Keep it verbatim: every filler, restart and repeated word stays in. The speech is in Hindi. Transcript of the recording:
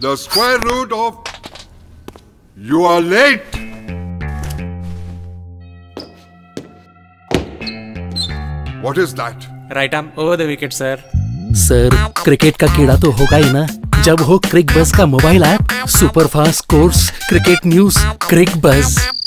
The square root of... You are late! What is that? Right arm over the wicket, sir. Sir, cricket का कीड़ा तो होगा ही ना. जब हो क्रिकबज़ का mobile app, super fast course, cricket news, Cricbuzz.